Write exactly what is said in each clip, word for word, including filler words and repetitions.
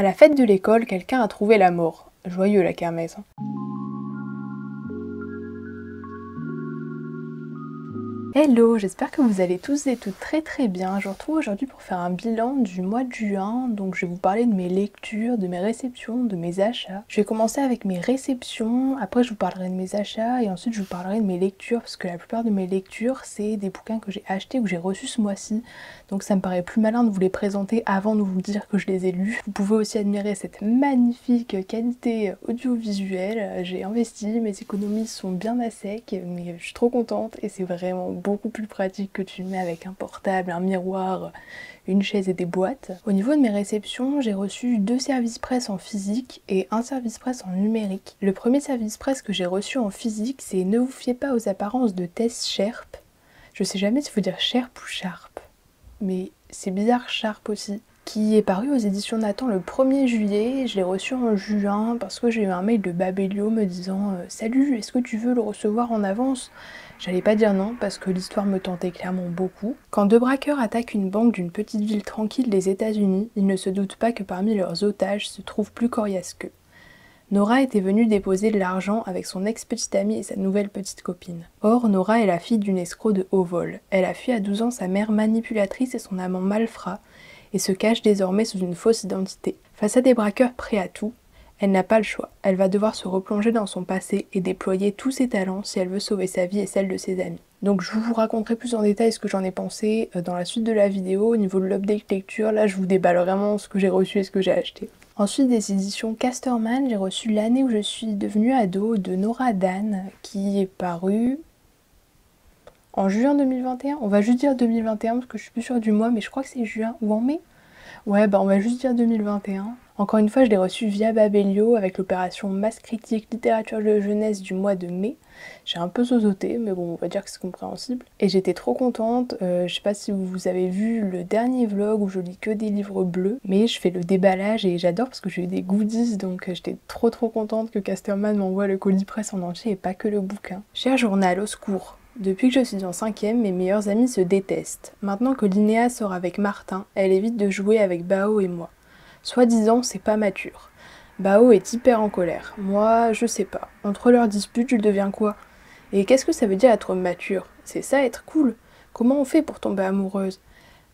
À la fête de l'école, quelqu'un a trouvé la mort. Joyeux la kermesse. Hello, j'espère que vous allez tous et toutes très très bien. Je vous retrouve aujourd'hui pour faire un bilan du mois de juin. Donc je vais vous parler de mes lectures, de mes réceptions, de mes achats. Je vais commencer avec mes réceptions, après je vous parlerai de mes achats et ensuite je vous parlerai de mes lectures parce que la plupart de mes lectures c'est des bouquins que j'ai achetés ou que j'ai reçus ce mois-ci. Donc ça me paraît plus malin de vous les présenter avant de vous dire que je les ai lus. Vous pouvez aussi admirer cette magnifique qualité audiovisuelle. J'ai investi, mes économies sont bien à sec, mais je suis trop contente et c'est vraiment beaucoup plus pratique que tu le mets avec un portable, un miroir, une chaise et des boîtes. Au niveau de mes réceptions, j'ai reçu deux services presse en physique et un service presse en numérique. Le premier service presse que j'ai reçu en physique, c'est Ne vous fiez pas aux apparences de Tess Sharpe. Je sais jamais si faut dire Sharpe ou Sharpe, mais c'est bizarre Sharpe aussi. Qui est paru aux éditions Nathan le premier juillet, je l'ai reçu en juin parce que j'ai eu un mail de Babelio me disant « Salut, est-ce que tu veux le recevoir en avance ?» J'allais pas dire non parce que l'histoire me tentait clairement beaucoup. Quand deux braqueurs attaquent une banque d'une petite ville tranquille des États-Unis, ils ne se doutent pas que parmi leurs otages se trouvent plus coriaces qu'eux. Nora était venue déposer de l'argent avec son ex-petite amie et sa nouvelle petite copine. Or, Nora est la fille d'une escroc de haut vol. Elle a fui à douze ans sa mère manipulatrice et son amant malfrat, et se cache désormais sous une fausse identité. Face à des braqueurs prêts à tout, elle n'a pas le choix. Elle va devoir se replonger dans son passé et déployer tous ses talents si elle veut sauver sa vie et celle de ses amis. Donc je vous raconterai plus en détail ce que j'en ai pensé dans la suite de la vidéo. Au niveau de l'update lecture, là je vous déballe vraiment ce que j'ai reçu et ce que j'ai acheté. Ensuite, des éditions Casterman, j'ai reçu L'année où je suis devenue ado de Nora Dåsnes, qui est parue en juin deux mille vingt et un, on va juste dire deux mille vingt et un parce que je suis plus sûre du mois, mais je crois que c'est juin ou en mai. Ouais, bah on va juste dire deux mille vingt et un. Encore une fois, je l'ai reçu via Babelio avec l'opération Masse Critique Littérature de Jeunesse du mois de mai. J'ai un peu zozoté, mais bon, on va dire que c'est compréhensible. Et j'étais trop contente, euh, je sais pas si vous avez vu le dernier vlog où je lis que des livres bleus, mais je fais le déballage et j'adore parce que j'ai eu des goodies, donc j'étais trop trop contente que Casterman m'envoie le colis presse en entier et pas que le bouquin. Cher journal, au secours! Depuis que je suis en cinquième, mes meilleurs amis se détestent. Maintenant que Linéa sort avec Martin, elle évite de jouer avec Bao et moi. Soi-disant, c'est pas mature. Bao est hyper en colère. Moi, je sais pas. Entre leurs disputes, je deviens quoi? Et qu'est-ce que ça veut dire être mature? C'est ça être cool? Comment on fait pour tomber amoureuse?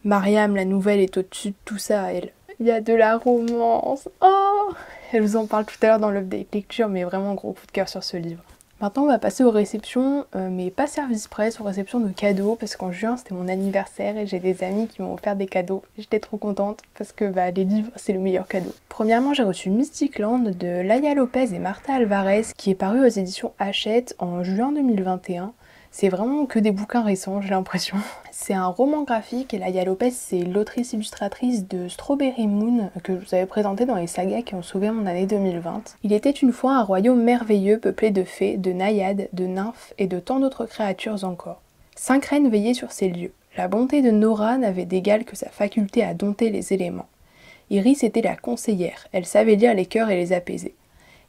Mariam, la nouvelle, est au-dessus de tout ça à elle. Il y a de la romance. Oh, elle vous en parle tout à l'heure dans l'update lecture, mais vraiment gros coup de cœur sur ce livre. Maintenant on va passer aux réceptions, euh, mais pas service presse, aux réceptions de cadeaux, parce qu'en juin c'était mon anniversaire et j'ai des amis qui m'ont offert des cadeaux. J'étais trop contente parce que bah, les livres c'est le meilleur cadeau. Premièrement, j'ai reçu Mystic Land de Laia López et Marta Álvarez qui est paru aux éditions Hachette en juin deux mille vingt et un. C'est vraiment que des bouquins récents, j'ai l'impression. C'est un roman graphique et Laia López, c'est l'autrice-illustratrice de Strawberry Moon que je vous avais présenté dans les sagas qui ont sauvé mon année deux mille vingt. Il était une fois un royaume merveilleux peuplé de fées, de naïades, de nymphes et de tant d'autres créatures encore. Cinq reines veillaient sur ces lieux. La bonté de Nora n'avait d'égal que sa faculté à dompter les éléments. Iris était la conseillère, elle savait lire les cœurs et les apaiser.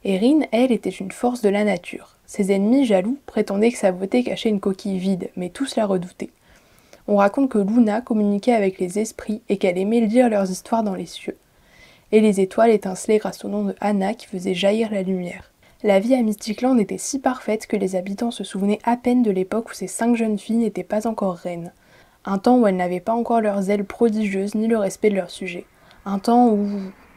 Erin, elle, était une force de la nature. Ses ennemis, jaloux, prétendaient que sa beauté cachait une coquille vide, mais tous la redoutaient. On raconte que Luna communiquait avec les esprits et qu'elle aimait lire leurs histoires dans les cieux. Et les étoiles étincelaient grâce au nom de Anna qui faisait jaillir la lumière. La vie à Mystic Land était si parfaite que les habitants se souvenaient à peine de l'époque où ces cinq jeunes filles n'étaient pas encore reines. Un temps où elles n'avaient pas encore leurs ailes prodigieuses ni le respect de leurs sujets. Un temps où...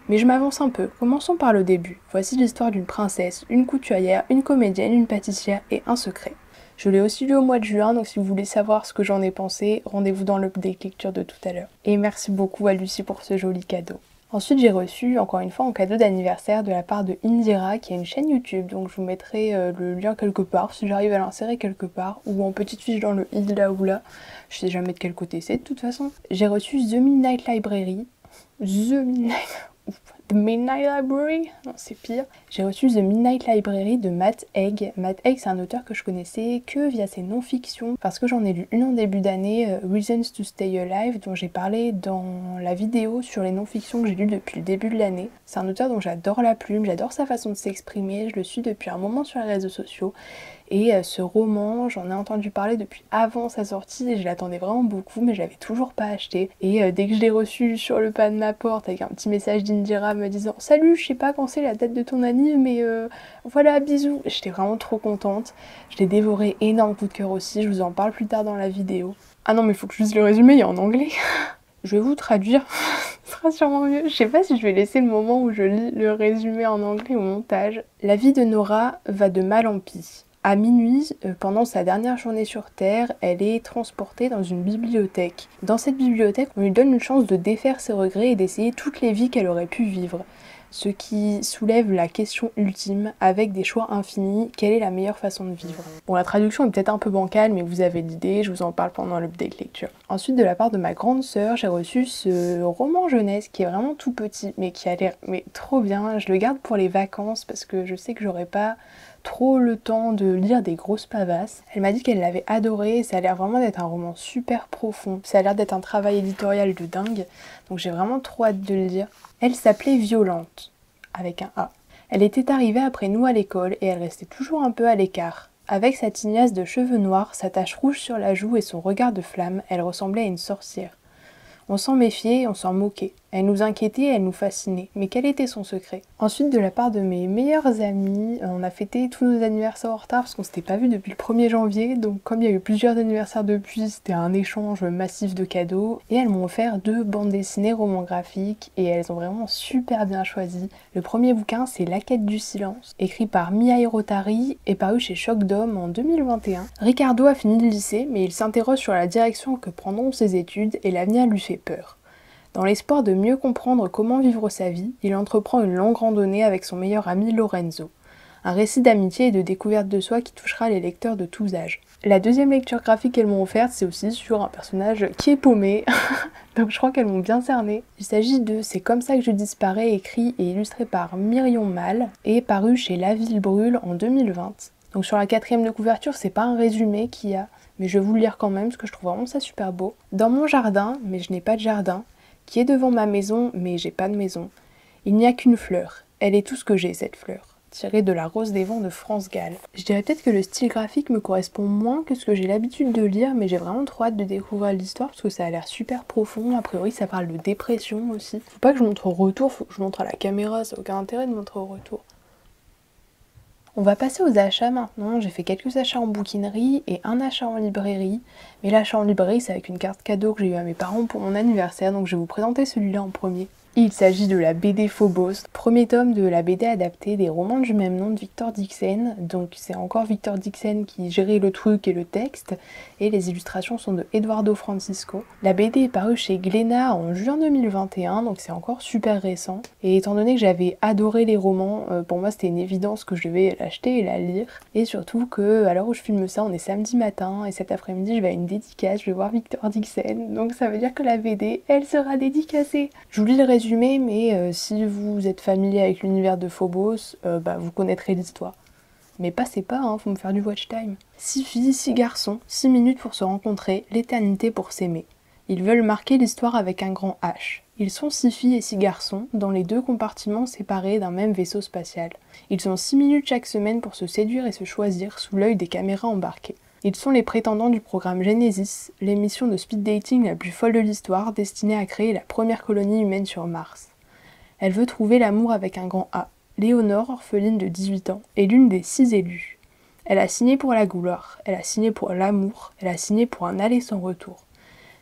Mais je m'avance un peu, commençons par le début. Voici l'histoire d'une princesse, une couturière, une comédienne, une pâtissière et un secret. Je l'ai aussi lu au mois de juin, donc si vous voulez savoir ce que j'en ai pensé, rendez-vous dans l'update lecture de tout à l'heure. Et merci beaucoup à Lucie pour ce joli cadeau. Ensuite, j'ai reçu, encore une fois, un cadeau d'anniversaire de la part de Indira, qui a une chaîne YouTube, donc je vous mettrai euh, le lien quelque part, si j'arrive à l'insérer quelque part, ou en petite fiche dans le i de là ou là. Je sais jamais de quel côté c'est, de toute façon. J'ai reçu The Midnight Library. The Midnight... The Midnight Library? Non, c'est pire. J'ai reçu The Midnight Library de Matt Haig. Matt Haig, c'est un auteur que je connaissais que via ses non-fictions, parce que j'en ai lu une en début d'année, Reasons to Stay Alive, dont j'ai parlé dans la vidéo sur les non-fictions que j'ai lues depuis le début de l'année. C'est un auteur dont j'adore la plume, j'adore sa façon de s'exprimer, je le suis depuis un moment sur les réseaux sociaux, Et euh, ce roman, j'en ai entendu parler depuis avant sa sortie et je l'attendais vraiment beaucoup, mais je l'avais toujours pas acheté. Et euh, dès que je l'ai reçu sur le pas de ma porte avec un petit message d'Indira me disant « Salut, je sais pas quand c'est la date de ton anime, mais euh, voilà, bisous !» J'étais vraiment trop contente. Je l'ai dévoré, énorme coup de cœur aussi, je vous en parle plus tard dans la vidéo. Ah non, mais faut que je lise le résumé, il est en anglais. Je vais vous traduire, ce sera sûrement mieux. Je sais pas si je vais laisser le moment où je lis le résumé en anglais au montage. La vie de Nora va de mal en pis. À minuit, pendant sa dernière journée sur Terre, elle est transportée dans une bibliothèque. Dans cette bibliothèque, on lui donne une chance de défaire ses regrets et d'essayer toutes les vies qu'elle aurait pu vivre. Ce qui soulève la question ultime, avec des choix infinis, quelle est la meilleure façon de vivre? Bon, la traduction est peut-être un peu bancale, mais vous avez l'idée, je vous en parle pendant l'update lecture. Ensuite, de la part de ma grande sœur, j'ai reçu ce roman jeunesse qui est vraiment tout petit, mais qui a l'air mais trop bien. Je le garde pour les vacances, parce que je sais que j'aurai pas trop le temps de lire des grosses pavasses. Elle m'a dit qu'elle l'avait adoré et ça a l'air vraiment d'être un roman super profond. Ça a l'air d'être un travail éditorial de dingue, donc j'ai vraiment trop hâte de le lire. Elle s'appelait Violante, avec un A. Elle était arrivée après nous à l'école et elle restait toujours un peu à l'écart. Avec sa tignasse de cheveux noirs, sa tache rouge sur la joue et son regard de flamme, elle ressemblait à une sorcière. On s'en méfiait et on s'en moquait. Elle nous inquiétait, elle nous fascinait. Mais quel était son secret? Ensuite, de la part de mes meilleurs amis, on a fêté tous nos anniversaires en retard parce qu'on s'était pas vu depuis le premier janvier. Donc comme il y a eu plusieurs anniversaires depuis, c'était un échange massif de cadeaux. Et elles m'ont offert deux bandes dessinées romans graphiques et elles ont vraiment super bien choisi. Le premier bouquin, c'est La quête du silence, écrit par Mihai Rotari et paru chez Shockdom en deux mille vingt et un. Ricardo a fini le lycée, mais il s'interroge sur la direction que prendront ses études et l'avenir lui fait peur. Dans l'espoir de mieux comprendre comment vivre sa vie, il entreprend une longue randonnée avec son meilleur ami Lorenzo. Un récit d'amitié et de découverte de soi qui touchera les lecteurs de tous âges. La deuxième lecture graphique qu'elles m'ont offerte, c'est aussi sur un personnage qui est paumé, donc je crois qu'elles m'ont bien cerné. Il s'agit de C'est comme ça que je disparais, écrit et illustré par Mirion Malle et paru chez La Ville Brûle en deux mille vingt. Donc sur la quatrième de couverture, c'est pas un résumé qu'il y a, mais je vais vous le lire quand même parce que je trouve vraiment ça super beau. Dans mon jardin, mais je n'ai pas de jardin, qui est devant ma maison, mais j'ai pas de maison. Il n'y a qu'une fleur. Elle est tout ce que j'ai, cette fleur. Tirée de La Rose des Vents de France Gall. Je dirais peut-être que le style graphique me correspond moins que ce que j'ai l'habitude de lire, mais j'ai vraiment trop hâte de découvrir l'histoire parce que ça a l'air super profond. A priori, ça parle de dépression aussi. Faut pas que je montre au retour, faut que je montre à la caméra, ça n'a aucun intérêt de montrer au retour. On va passer aux achats maintenant. J'ai fait quelques achats en bouquinerie et un achat en librairie. Mais l'achat en librairie, c'est avec une carte cadeau que j'ai eu à mes parents pour mon anniversaire, donc je vais vous présenter celui-là en premier. Il s'agit de la B D Phobos, premier tome de la B D adaptée des romans du même nom de Victor Dixen. Donc c'est encore Victor Dixen qui gérait le truc et le texte, et les illustrations sont de Eduardo Francisco. La B D est parue chez Glénat en juin deux mille vingt et un, donc c'est encore super récent. Et étant donné que j'avais adoré les romans, pour moi c'était une évidence que je devais l'acheter et la lire. Et surtout que, à l'heure où je filme ça, on est samedi matin, et cet après-midi je vais à une dédicace, je vais voir Victor Dixen, donc ça veut dire que la B D, elle sera dédicacée. Je vous lis le résumé, mais euh, si vous êtes familier avec l'univers de Phobos, euh, bah, vous connaîtrez l'histoire. Mais passez pas, hein, faut me faire du watch time. Six filles, six garçons, six minutes pour se rencontrer, l'éternité pour s'aimer. Ils veulent marquer l'histoire avec un grand H. Ils sont six filles et six garçons, dans les deux compartiments séparés d'un même vaisseau spatial. Ils ont six minutes chaque semaine pour se séduire et se choisir sous l'œil des caméras embarquées. Ils sont les prétendants du programme Genesis, l'émission de speed dating la plus folle de l'histoire, destinée à créer la première colonie humaine sur Mars. Elle veut trouver l'amour avec un grand A. Léonore, orpheline de dix-huit ans, est l'une des six élues. Elle a signé pour la gloire, elle a signé pour l'amour, elle a signé pour un aller sans retour.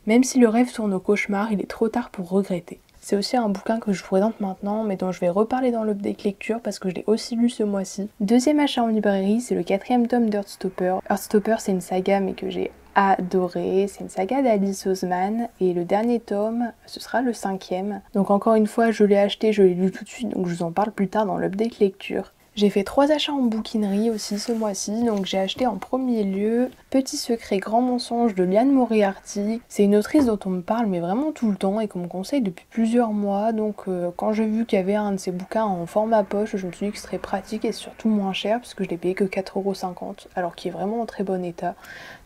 Même si le rêve tourne au cauchemar, il est trop tard pour regretter. C'est aussi un bouquin que je vous présente maintenant, mais dont je vais reparler dans l'update lecture parce que je l'ai aussi lu ce mois-ci. Deuxième achat en librairie, c'est le quatrième tome d'Heartstopper. Heartstopper, c'est une saga, mais que j'ai adoré. C'est une saga d'Alice Oseman, et le dernier tome, ce sera le cinquième. Donc encore une fois, je l'ai acheté, je l'ai lu tout de suite, donc je vous en parle plus tard dans l'update lecture. J'ai fait trois achats en bouquinerie aussi ce mois-ci, donc j'ai acheté en premier lieu Petit secret, grand mensonge de Liane Moriarty. C'est une autrice dont on me parle mais vraiment tout le temps et qu'on me conseille depuis plusieurs mois, donc euh, quand j'ai vu qu'il y avait un de ces bouquins en format poche, je me suis dit que ce serait pratique et surtout moins cher parce que je l'ai payé que quatre euros cinquante alors qu'il est vraiment en très bon état,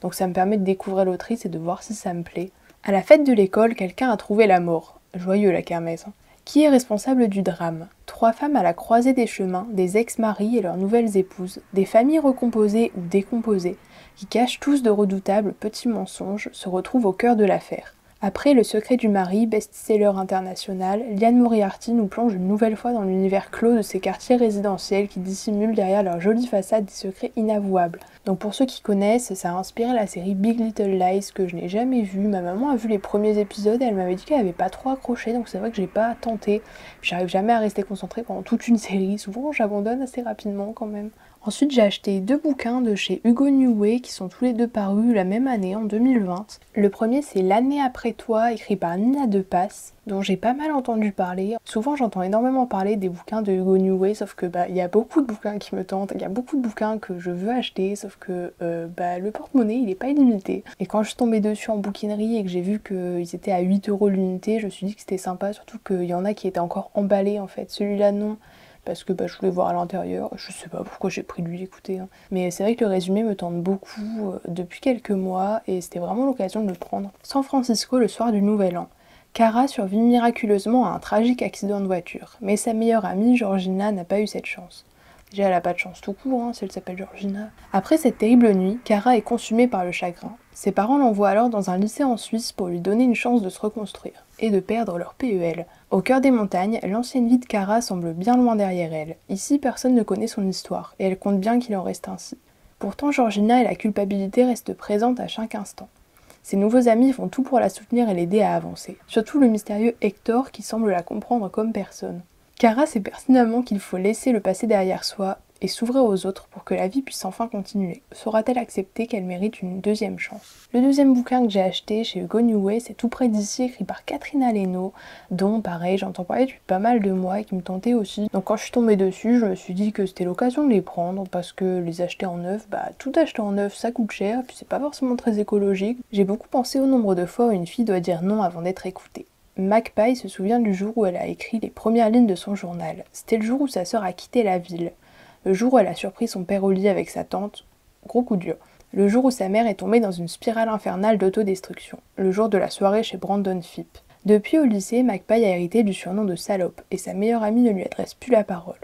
donc ça me permet de découvrir l'autrice et de voir si ça me plaît. À la fête de l'école, quelqu'un a trouvé la mort. Joyeux la kermesse, hein. Qui est responsable du drame? Trois femmes à la croisée des chemins, des ex-maris et leurs nouvelles épouses, des familles recomposées ou décomposées, qui cachent tous de redoutables petits mensonges, se retrouvent au cœur de l'affaire. Après Le secret du mari, best-seller international, Liane Moriarty nous plonge une nouvelle fois dans l'univers clos de ces quartiers résidentiels qui dissimulent derrière leur jolie façade des secrets inavouables. Donc pour ceux qui connaissent, ça a inspiré la série Big Little Lies que je n'ai jamais vue. Ma maman a vu les premiers épisodes et elle m'avait dit qu'elle n'avait pas trop accroché, donc c'est vrai que j'ai pas tenté. J'arrive jamais à rester concentrée pendant toute une série, souvent j'abandonne assez rapidement quand même. Ensuite, j'ai acheté deux bouquins de chez Hugo New Way qui sont tous les deux parus la même année, en deux mille vingt. Le premier, c'est L'année après toi, écrit par Nina Depasse, dont j'ai pas mal entendu parler. Souvent, j'entends énormément parler des bouquins de Hugo New Way, sauf que bah, y a beaucoup de bouquins qui me tentent, il y a beaucoup de bouquins que je veux acheter, sauf que euh, bah, le porte-monnaie, il est pas illimité. Et quand je suis tombée dessus en bouquinerie et que j'ai vu qu'ils étaient à huit euros l'unité, je me suis dit que c'était sympa, surtout qu'il y en a qui étaient encore emballés en fait. Celui-là, non. Parce que bah, je voulais voir à l'intérieur, je sais pas pourquoi j'ai pris de lui l'écouter. Hein. Mais c'est vrai que le résumé me tente beaucoup euh, depuis quelques mois et c'était vraiment l'occasion de le prendre. San Francisco, le soir du Nouvel An. Cara survit miraculeusement à un tragique accident de voiture, mais sa meilleure amie, Georgina, n'a pas eu cette chance. Déjà, elle a pas de chance tout court, hein, si elle s'appelle Georgina. Après cette terrible nuit, Cara est consumée par le chagrin. Ses parents l'envoient alors dans un lycée en Suisse pour lui donner une chance de se reconstruire et de perdre leur P E L. Au cœur des montagnes, l'ancienne vie de Cara semble bien loin derrière elle. Ici, personne ne connaît son histoire, et elle compte bien qu'il en reste ainsi. Pourtant, Georgina et la culpabilité restent présentes à chaque instant. Ses nouveaux amis font tout pour la soutenir et l'aider à avancer. Surtout le mystérieux Hector qui semble la comprendre comme personne. Cara sait pertinemment qu'il faut laisser le passé derrière soi et s'ouvrir aux autres pour que la vie puisse enfin continuer. Saura-t-elle accepter qu'elle mérite une deuxième chance? Le deuxième bouquin que j'ai acheté chez Hugo New Way, c'est Tout près d'ici, écrit par Catherine Aleno, dont, pareil, j'entends parler depuis pas mal de mois et qui me tentait aussi. Donc quand je suis tombée dessus, je me suis dit que c'était l'occasion de les prendre, parce que les acheter en neuf, bah tout acheter en neuf, ça coûte cher, puis c'est pas forcément très écologique. J'ai beaucoup pensé au nombre de fois où une fille doit dire non avant d'être écoutée. Magpie se souvient du jour où elle a écrit les premières lignes de son journal. C'était le jour où sa sœur a quitté la ville. Le jour où elle a surpris son père au lit avec sa tante, gros coup dur. Le jour où sa mère est tombée dans une spirale infernale d'autodestruction. Le jour de la soirée chez Brandon Phipp. Depuis au lycée, Magpie a hérité du surnom de salope, et sa meilleure amie ne lui adresse plus la parole.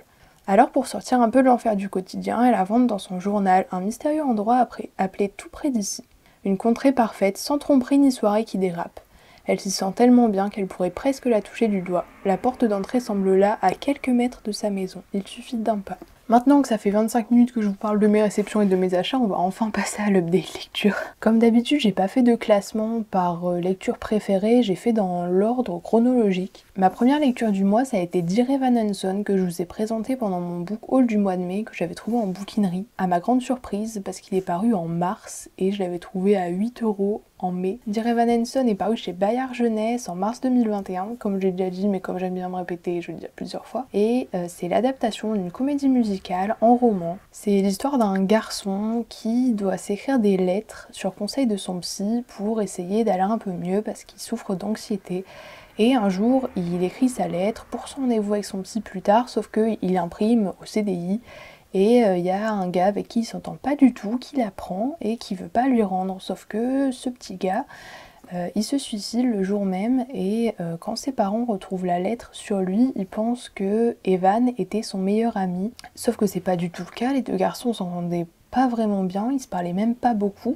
Alors pour sortir un peu de l'enfer du quotidien, elle invente dans son journal un mystérieux endroit après, appelé Tout près d'ici. Une contrée parfaite, sans tromperie ni soirée qui dérape. Elle s'y sent tellement bien qu'elle pourrait presque la toucher du doigt. La porte d'entrée semble là, à quelques mètres de sa maison. Il suffit d'un pas. Maintenant que ça fait vingt-cinq minutes que je vous parle de mes réceptions et de mes achats, on va enfin passer à l'update lecture. Comme d'habitude, j'ai pas fait de classement par lecture préférée, j'ai fait dans l'ordre chronologique. Ma première lecture du mois, ça a été Dear Evan Hansen, que je vous ai présenté pendant mon book haul du mois de mai, que j'avais trouvé en bouquinerie. À ma grande surprise, parce qu'il est paru en mars, et je l'avais trouvé à huit euros en mai. Dear Evan Hansen est paru chez Bayard Jeunesse en mars deux mille vingt et un, comme j'ai déjà dit, mais comme j'aime bien me répéter, je le dis plusieurs fois. Et euh, c'est l'adaptation d'une comédie musicale en roman. C'est l'histoire d'un garçon qui doit s'écrire des lettres sur conseil de son psy pour essayer d'aller un peu mieux parce qu'il souffre d'anxiété. Et un jour, il écrit sa lettre pour son rendez-vous avec son psy plus tard, sauf qu'il imprime au C D I. Et il euh, y a un gars avec qui il s'entend pas du tout, qui la prend et qui veut pas lui rendre. Sauf que ce petit gars, euh, il se suicide le jour même et euh, quand ses parents retrouvent la lettre sur lui, ils pensent que Evan était son meilleur ami. Sauf que c'est pas du tout le cas, les deux garçons s'entendaient pas vraiment bien, ils se parlaient même pas beaucoup.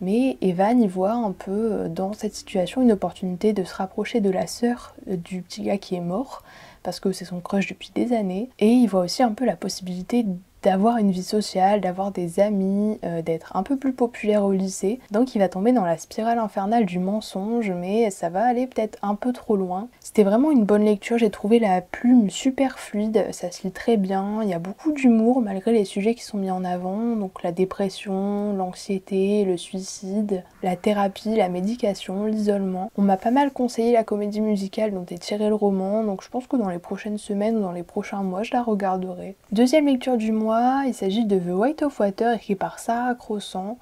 Mais Evan y voit un peu dans cette situation une opportunité de se rapprocher de la sœur du petit gars qui est mort, parce que c'est son crush depuis des années. Et il voit aussi un peu la possibilité d'avoir une vie sociale, d'avoir des amis, euh, d'être un peu plus populaire au lycée. Donc il va tomber dans la spirale infernale du mensonge, mais ça va aller peut-être un peu trop loin. C'était vraiment une bonne lecture, j'ai trouvé la plume super fluide, ça se lit très bien, il y a beaucoup d'humour malgré les sujets qui sont mis en avant, donc la dépression, l'anxiété, le suicide, la thérapie, la médication, l'isolement. On m'a pas mal conseillé la comédie musicale dont est tiré le roman, donc je pense que dans les prochaines semaines ou dans les prochains mois, je la regarderai. Deuxième lecture du mois, il s'agit de The Weight of Water, écrit par Sarah Crossan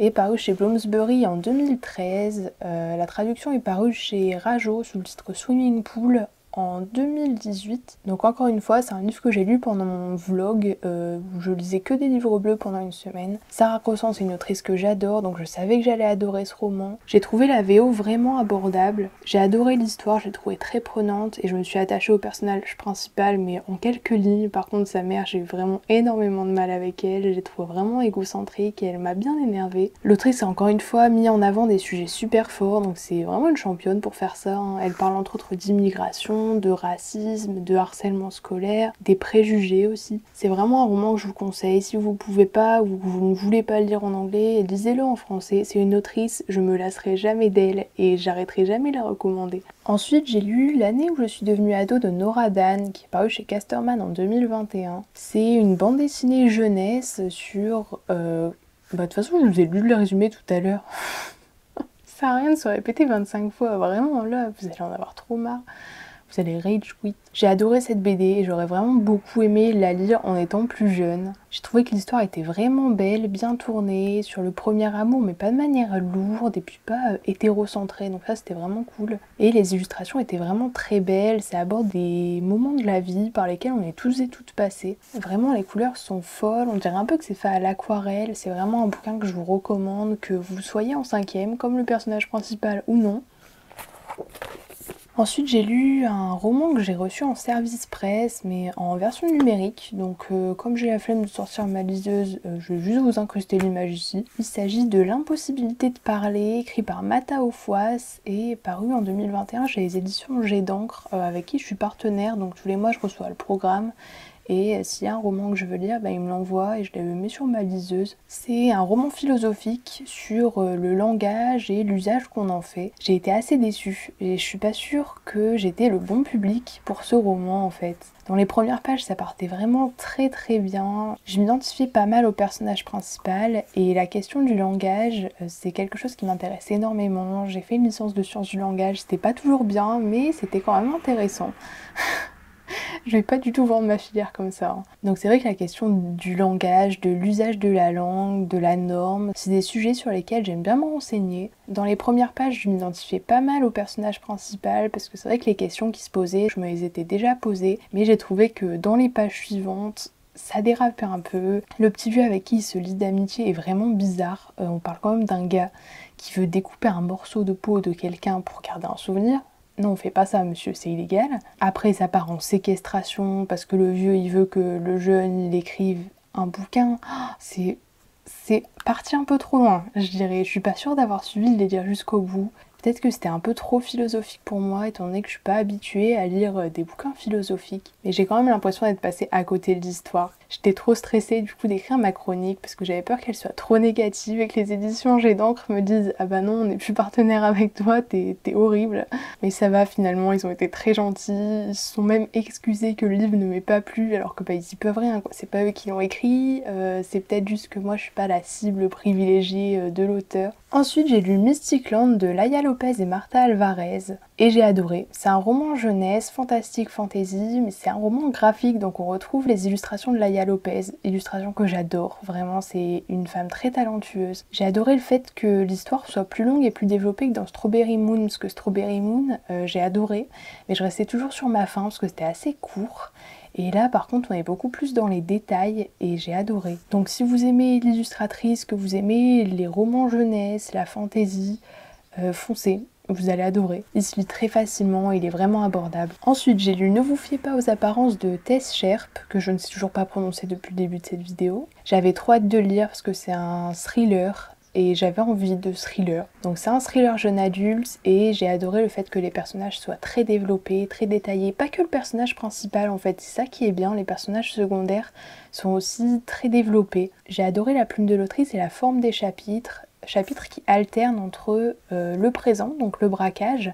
et paru chez Bloomsbury en deux mille treize. Euh, la traduction est parue chez Rajo sous le titre Swimming Pool en deux mille dix-huit. Donc encore une fois, c'est un livre que j'ai lu pendant mon vlog, euh, où je lisais que des livres bleus pendant une semaine. Sarah Crossan, c'est une autrice que j'adore, donc je savais que j'allais adorer ce roman. J'ai trouvé la V O vraiment abordable. J'ai adoré l'histoire, je l'ai trouvée très prenante et je me suis attachée au personnage principal, mais en quelques lignes. Par contre, sa mère, j'ai eu vraiment énormément de mal avec elle. Je l'ai trouvée vraiment égocentrique et elle m'a bien énervée. L'autrice a encore une fois mis en avant des sujets super forts, donc c'est vraiment une championne pour faire ça, hein. Elle parle entre autres d'immigration, de racisme, de harcèlement scolaire, des préjugés aussi. C'est vraiment un roman que je vous conseille. Si vous pouvez pas ou vous ne voulez pas le lire en anglais, lisez-le en français. C'est une autrice, je me lasserai jamais d'elle et j'arrêterai jamais de la recommander. Ensuite, j'ai lu L'année où je suis devenue ado de Nora Dåsnes, qui est parue chez Casterman en deux mille vingt et un. C'est une bande dessinée jeunesse sur... Euh... Bah de toute façon, je vous ai lu le résumé tout à l'heure. Ça n'a rien de se répéter vingt-cinq fois, vraiment là, vous allez en avoir trop marre. Vous allez rage quit. J'ai adoré cette B D et j'aurais vraiment beaucoup aimé la lire en étant plus jeune. J'ai trouvé que l'histoire était vraiment belle, bien tournée, sur le premier amour, mais pas de manière lourde et puis pas euh, hétérocentrée, donc ça c'était vraiment cool. Et les illustrations étaient vraiment très belles, ça aborde des moments de la vie par lesquels on est tous et toutes passés. Vraiment les couleurs sont folles, on dirait un peu que c'est fait à l'aquarelle, c'est vraiment un bouquin que je vous recommande, que vous soyez en cinquième, comme le personnage principal ou non. Ensuite, j'ai lu un roman que j'ai reçu en service presse, mais en version numérique. Donc, euh, comme j'ai la flemme de sortir ma liseuse, euh, je vais juste vous incruster l'image ici. Il s'agit de L'impossibilité de parler, écrit par Marta Álvarez et paru en deux mille vingt et un chez les éditions Jets d'Encre, euh, avec qui je suis partenaire. Donc, tous les mois, je reçois le programme. Et s'il y a un roman que je veux lire, bah, il me l'envoie et je le mets sur ma liseuse. C'est un roman philosophique sur le langage et l'usage qu'on en fait. J'ai été assez déçue et je suis pas sûre que j'étais le bon public pour ce roman en fait. Dans les premières pages, ça partait vraiment très très bien. Je m'identifiais pas mal au personnage principal et la question du langage, c'est quelque chose qui m'intéresse énormément. J'ai fait une licence de sciences du langage, c'était pas toujours bien, mais c'était quand même intéressant. Je vais pas du tout vendre ma filière comme ça, hein. Donc c'est vrai que la question du langage, de l'usage de la langue, de la norme, c'est des sujets sur lesquels j'aime bien me renseigner. Dans les premières pages, je m'identifiais pas mal au personnage principal parce que c'est vrai que les questions qui se posaient, je me les étais déjà posées, mais j'ai trouvé que dans les pages suivantes, ça dérape un peu. Le petit vieux avec qui il se lie d'amitié est vraiment bizarre. Euh, on parle quand même d'un gars qui veut découper un morceau de peau de quelqu'un pour garder un souvenir. Non, on fait pas ça, monsieur, c'est illégal. Après, ça part en séquestration parce que le vieux, il veut que le jeune, il écrive un bouquin. C'est c'est parti un peu trop loin, je dirais. Je suis pas sûre d'avoir suivi le délire jusqu'au bout. Peut-être que c'était un peu trop philosophique pour moi, étant donné que je suis pas habituée à lire des bouquins philosophiques. Mais j'ai quand même l'impression d'être passée à côté de l'histoire. J'étais trop stressée du coup d'écrire ma chronique parce que j'avais peur qu'elle soit trop négative et que les éditions Jets d'Encre me disent « Ah bah non, on n'est plus partenaire avec toi, t'es horrible ». Mais ça va finalement, ils ont été très gentils, ils se sont même excusés que le livre ne m'ait pas plu alors que bah ils y peuvent rien, quoi. C'est pas eux qui l'ont écrit, euh, c'est peut-être juste que moi je suis pas la cible privilégiée de l'auteur. Ensuite j'ai lu Mystic Land de Laia López et Marta Álvarez et j'ai adoré. C'est un roman jeunesse, fantastique, fantasy, mais c'est un roman graphique donc on retrouve les illustrations de Laia López, illustration que j'adore, vraiment c'est une femme très talentueuse. J'ai adoré le fait que l'histoire soit plus longue et plus développée que dans Strawberry Moon, parce que Strawberry Moon, euh, j'ai adoré, mais je restais toujours sur ma fin parce que c'était assez court. Et là par contre on est beaucoup plus dans les détails et j'ai adoré. Donc si vous aimez l'illustratrice, que vous aimez les romans jeunesse, la fantaisie, euh, foncez. Vous allez adorer. Il se lit très facilement, il est vraiment abordable. Ensuite, j'ai lu Ne vous fiez pas aux apparences de Tess Sharpe, que je ne sais toujours pas prononcer depuis le début de cette vidéo. J'avais trop hâte de lire parce que c'est un thriller et j'avais envie de thriller. Donc c'est un thriller jeune adulte et j'ai adoré le fait que les personnages soient très développés, très détaillés. Pas que le personnage principal en fait, c'est ça qui est bien, les personnages secondaires sont aussi très développés. J'ai adoré la plume de l'autrice et la forme des chapitres. Chapitres qui alternent entre euh, le présent, donc le braquage,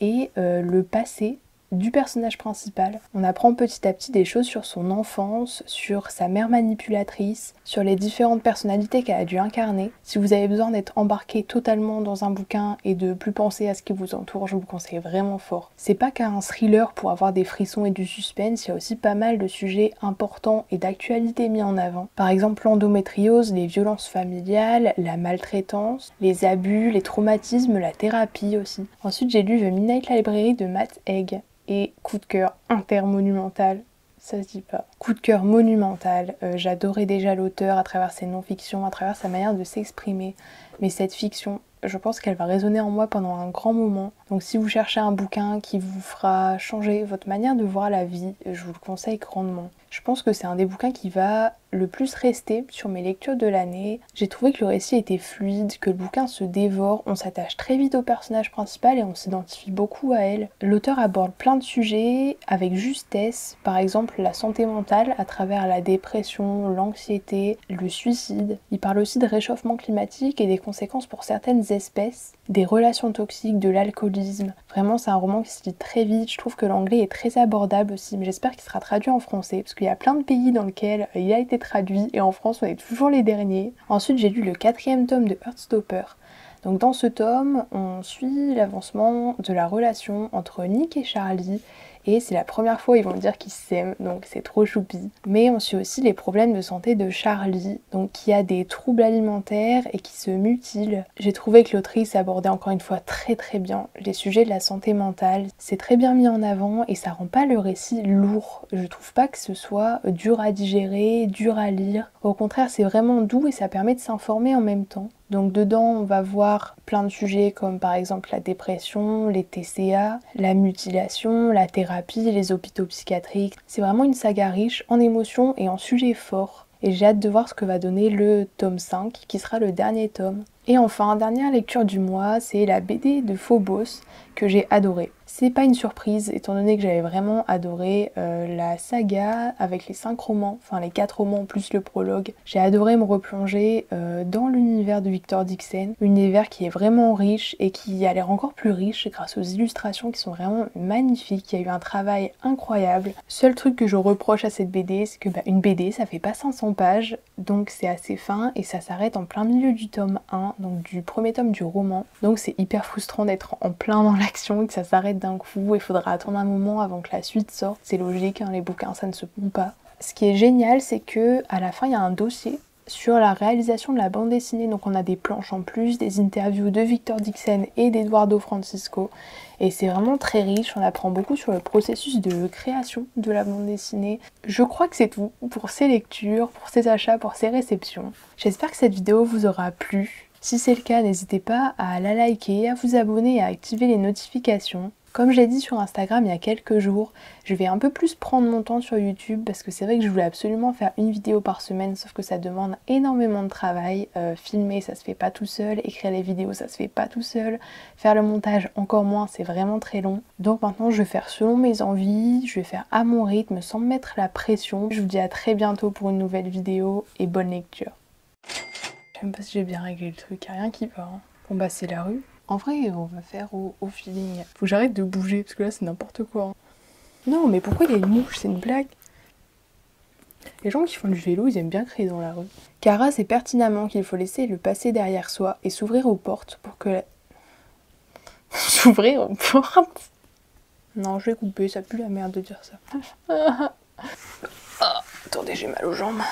et euh, le passé du personnage principal. On apprend petit à petit des choses sur son enfance, sur sa mère manipulatrice, sur les différentes personnalités qu'elle a dû incarner. Si vous avez besoin d'être embarqué totalement dans un bouquin et de plus penser à ce qui vous entoure, je vous conseille vraiment fort. C'est pas qu'un thriller pour avoir des frissons et du suspense, il y a aussi pas mal de sujets importants et d'actualité mis en avant. Par exemple l'endométriose, les violences familiales, la maltraitance, les abus, les traumatismes, la thérapie aussi. Ensuite j'ai lu The Midnight Library de Matt Haig. et coup de cœur intermonumental, ça se dit pas. Coup de cœur monumental, euh, j'adorais déjà l'auteur à travers ses non-fictions, à travers sa manière de s'exprimer, mais cette fiction, je pense qu'elle va résonner en moi pendant un grand moment. Donc si vous cherchez un bouquin qui vous fera changer votre manière de voir la vie, je vous le conseille grandement. Je pense que c'est un des bouquins qui va le plus rester sur mes lectures de l'année. J'ai trouvé que le récit était fluide, que le bouquin se dévore, on s'attache très vite au personnage principal et on s'identifie beaucoup à elle. L'auteur aborde plein de sujets avec justesse, par exemple la santé mentale à travers la dépression, l'anxiété, le suicide. Il parle aussi de réchauffement climatique et des conséquences pour certaines espèces, des relations toxiques, de l'alcoolisme. Vraiment, c'est un roman qui se lit très vite, je trouve que l'anglais est très abordable aussi, mais j'espère qu'il sera traduit en français, parce qu'il y a plein de pays dans lesquels il a été traduit, et en France on est toujours les derniers. Ensuite j'ai lu le quatrième tome de Heartstopper. Donc dans ce tome, on suit l'avancement de la relation entre Nick et Charlie, et c'est la première fois ils vont dire qu'ils s'aiment, donc c'est trop choupi. Mais on suit aussi les problèmes de santé de Charlie, donc qui a des troubles alimentaires et qui se mutile. J'ai trouvé que l'autrice abordait encore une fois très très bien les sujets de la santé mentale. C'est très bien mis en avant et ça rend pas le récit lourd. Je trouve pas que ce soit dur à digérer, dur à lire. Au contraire, c'est vraiment doux et ça permet de s'informer en même temps. Donc dedans, on va voir plein de sujets comme par exemple la dépression, les T C A, la mutilation, la thérapie, les hôpitaux psychiatriques. C'est vraiment une saga riche en émotions et en sujets forts. Et j'ai hâte de voir ce que va donner le tome cinq, qui sera le dernier tome. Et enfin, dernière lecture du mois, c'est la B D de Phobos, que j'ai adorée. C'est pas une surprise, étant donné que j'avais vraiment adoré euh, la saga avec les cinq romans, enfin les quatre romans plus le prologue. J'ai adoré me replonger euh, dans l'univers de Victor Dixen, un univers qui est vraiment riche et qui a l'air encore plus riche grâce aux illustrations qui sont vraiment magnifiques. Il y a eu un travail incroyable. Seul truc que je reproche à cette B D, c'est que bah, une B D ça fait pas cinq cents pages, donc c'est assez fin et ça s'arrête en plein milieu du tome un, donc du premier tome du roman. Donc c'est hyper frustrant d'être en plein dans l'action et que ça s'arrête d'un coup, il faudra attendre un moment avant que la suite sorte. C'est logique, hein, les bouquins ça ne se pompe pas. Ce qui est génial, c'est que à la fin il y a un dossier sur la réalisation de la bande dessinée, donc on a des planches en plus, des interviews de Victor Dixen et d'Eduardo Francisco, et c'est vraiment très riche, on apprend beaucoup sur le processus de création de la bande dessinée. Je crois que c'est tout pour ces lectures, pour ces achats, pour ces réceptions. J'espère que cette vidéo vous aura plu. Si c'est le cas, n'hésitez pas à la liker, à vous abonner et à activer les notifications. Comme j'ai dit sur Instagram il y a quelques jours, je vais un peu plus prendre mon temps sur YouTube parce que c'est vrai que je voulais absolument faire une vidéo par semaine, sauf que ça demande énormément de travail. Euh, filmer ça se fait pas tout seul, écrire les vidéos ça se fait pas tout seul, faire le montage encore moins, c'est vraiment très long. Donc maintenant je vais faire selon mes envies, je vais faire à mon rythme sans me mettre la pression. Je vous dis à très bientôt pour une nouvelle vidéo et bonne lecture. Je sais même pas si j'ai bien réglé le truc, y a rien qui va. Hein. Bon bah c'est la rue. En vrai, on va faire au, au feeling. Faut que j'arrête de bouger, parce que là, c'est n'importe quoi. Hein. Non, mais pourquoi il y a une mouche? C'est une blague. Les gens qui font du vélo, ils aiment bien créer dans la rue. Cara sait pertinemment qu'il faut laisser le passé derrière soi et s'ouvrir aux portes pour que la... S'ouvrir aux portes? Non, je vais couper, ça pue la merde de dire ça. Ah, attendez, j'ai mal aux jambes.